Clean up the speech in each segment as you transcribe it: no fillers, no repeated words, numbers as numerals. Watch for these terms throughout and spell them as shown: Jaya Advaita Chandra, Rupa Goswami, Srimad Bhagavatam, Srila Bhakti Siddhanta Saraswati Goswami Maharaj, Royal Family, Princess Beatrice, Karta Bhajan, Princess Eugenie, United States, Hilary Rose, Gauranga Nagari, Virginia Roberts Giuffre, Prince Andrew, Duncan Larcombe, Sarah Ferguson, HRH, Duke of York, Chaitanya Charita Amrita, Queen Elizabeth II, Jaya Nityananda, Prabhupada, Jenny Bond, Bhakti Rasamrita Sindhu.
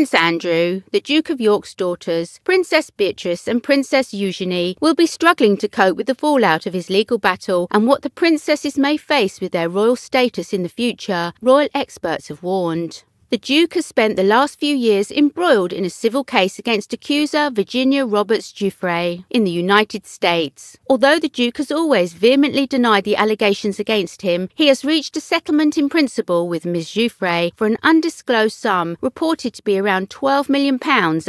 Prince Andrew, the Duke of York's daughters, Princess Beatrice and Princess Eugenie, will be struggling to cope with the fallout of his legal battle and what the princesses may face with their royal status in the future, royal experts have warned. The Duke has spent the last few years embroiled in a civil case against accuser Virginia Roberts Giuffre in the United States. Although the Duke has always vehemently denied the allegations against him, he has reached a settlement in principle with Ms. Giuffre for an undisclosed sum reported to be around £12 million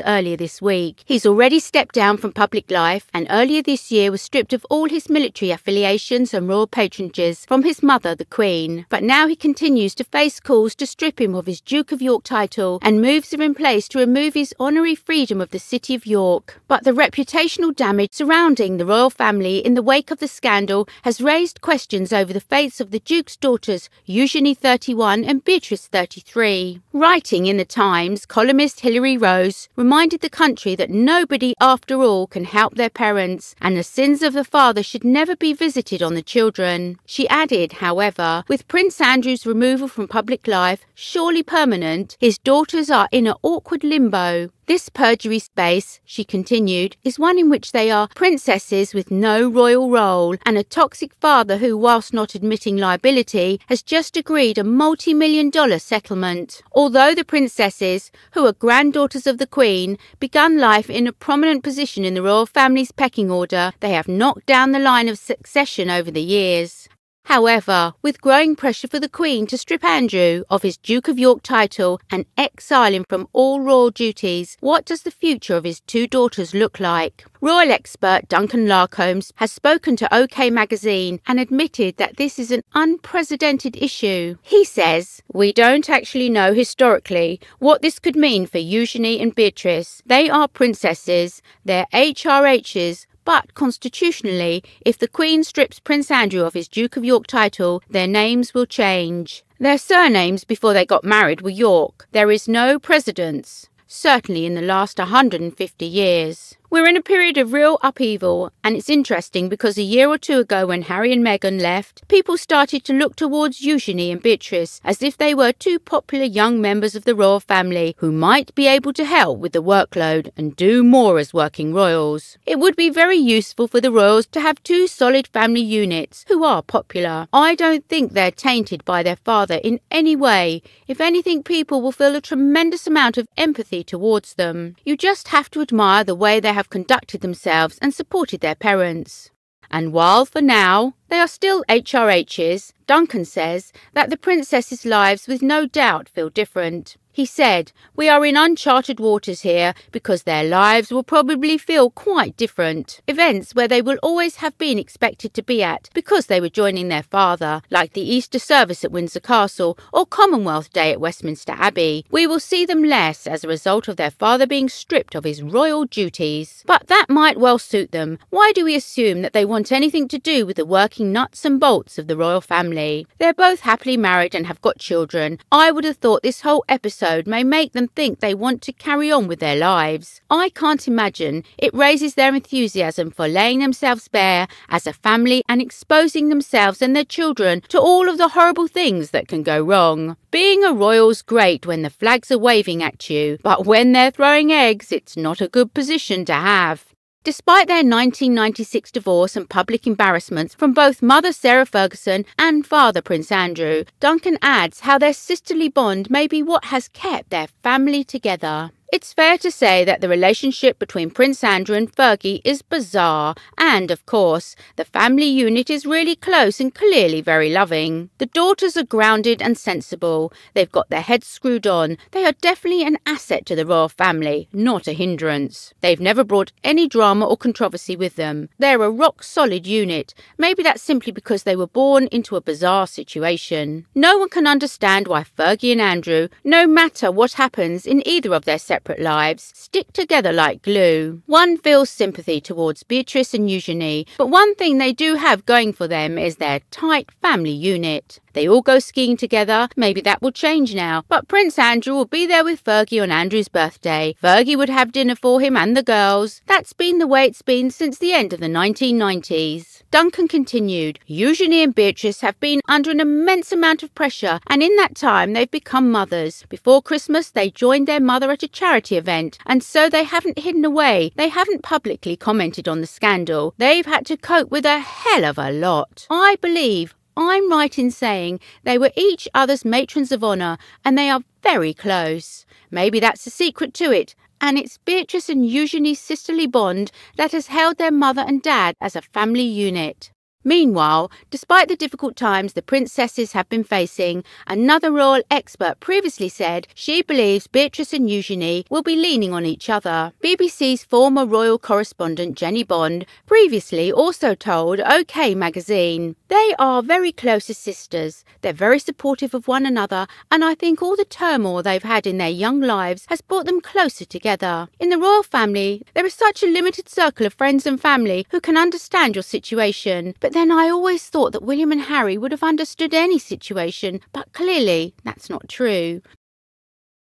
earlier this week. He's already stepped down from public life and earlier this year was stripped of all his military affiliations and royal patronages from his mother, the Queen. But now he continues to face calls to strip him of his Duke of York title, and moves are in place to remove his honorary freedom of the city of York. But the reputational damage surrounding the royal family in the wake of the scandal has raised questions over the fates of the Duke's daughters Eugenie 31 and Beatrice 33. Writing in the Times, columnist Hilary Rose reminded the country that nobody after all can help their parents, and the sins of the father should never be visited on the children. She added, however, with Prince Andrew's removal from public life surely permanent, his daughters are in an awkward limbo. This perjury space, she continued, is one in which they are princesses with no royal role and a toxic father who, whilst not admitting liability, has just agreed a multi-million-dollar settlement. Although the princesses, who are granddaughters of the Queen, begun life in a prominent position in the royal family's pecking order, they have knocked down the line of succession over the years. However, with growing pressure for the Queen to strip Andrew of his Duke of York title and exile him from all royal duties, what does the future of his two daughters look like? Royal expert Duncan Larcombe has spoken to OK Magazine and admitted that this is an unprecedented issue. He says, "We don't actually know historically what this could mean for Eugenie and Beatrice. They are princesses, they're HRHs, but constitutionally, if the Queen strips Prince Andrew of his Duke of York title, their names will change. Their surnames before they got married were York. There is no precedence, certainly in the last 150 years. We're in a period of real upheaval, and it's interesting because a year or two ago when Harry and Meghan left, people started to look towards Eugenie and Beatrice as if they were two popular young members of the royal family who might be able to help with the workload and do more as working royals. It would be very useful for the royals to have two solid family units who are popular. I don't think they're tainted by their father in any way. If anything, people will feel a tremendous amount of empathy towards them. You just have to admire the way they have conducted themselves and supported their parents. And while for now they are still HRHs, Duncan says that the princesses' lives with no doubt feel different. He said, "We are in uncharted waters here because their lives will probably feel quite different. Events where they will always have been expected to be at because they were joining their father, like the Easter service at Windsor Castle or Commonwealth Day at Westminster Abbey. We will see them less as a result of their father being stripped of his royal duties. But that might well suit them. Why do we assume that they want anything to do with the working nuts and bolts of the royal family? They're both happily married and have got children. I would have thought this whole episode may make them think they want to carry on with their lives. I can't imagine. It raises their enthusiasm for laying themselves bare as a family and exposing themselves and their children to all of the horrible things that can go wrong. Being a royal's great when the flags are waving at you, but when they're throwing eggs, it's not a good position to have." Despite their 1996 divorce and public embarrassments from both mother Sarah Ferguson and father Prince Andrew, Duncan adds how their sisterly bond may be what has kept their family together. "It's fair to say that the relationship between Prince Andrew and Fergie is bizarre and, of course, the family unit is really close and clearly very loving. The daughters are grounded and sensible. They've got their heads screwed on. They are definitely an asset to the royal family, not a hindrance. They've never brought any drama or controversy with them. They're a rock-solid unit. Maybe that's simply because they were born into a bizarre situation. No one can understand why Fergie and Andrew, no matter what happens in either of their separate lives, stick together like glue. One feels sympathy towards Beatrice and Eugenie, but one thing they do have going for them is their tight family unit. They all go skiing together. Maybe that will change now. But Prince Andrew will be there with Fergie on Andrew's birthday. Fergie would have dinner for him and the girls. That's been the way it's been since the end of the 1990s. Duncan continued, Eugenie and Beatrice have been under an immense amount of pressure, and in that time they've become mothers. Before Christmas, they joined their mother at a charity event, and so they haven't hidden away. They haven't publicly commented on the scandal. They've had to cope with a hell of a lot. I believe I'm right in saying they were each other's matrons of honour, and they are very close. Maybe that's the secret to it, and it's Beatrice and Eugenie's sisterly bond that has held their mother and dad as a family unit. Meanwhile, despite the difficult times the princesses have been facing, another royal expert previously said she believes Beatrice and Eugenie will be leaning on each other. BBC's former royal correspondent Jenny Bond previously also told OK magazine, they are very close as sisters. They're very supportive of one another, and I think all the turmoil they've had in their young lives has brought them closer together. In the royal family, there is such a limited circle of friends and family who can understand your situation, but then I always thought that William and Harry would have understood any situation, but clearly that's not true.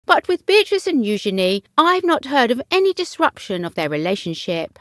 But with Beatrice and Eugenie, I've not heard of any disruption of their relationship.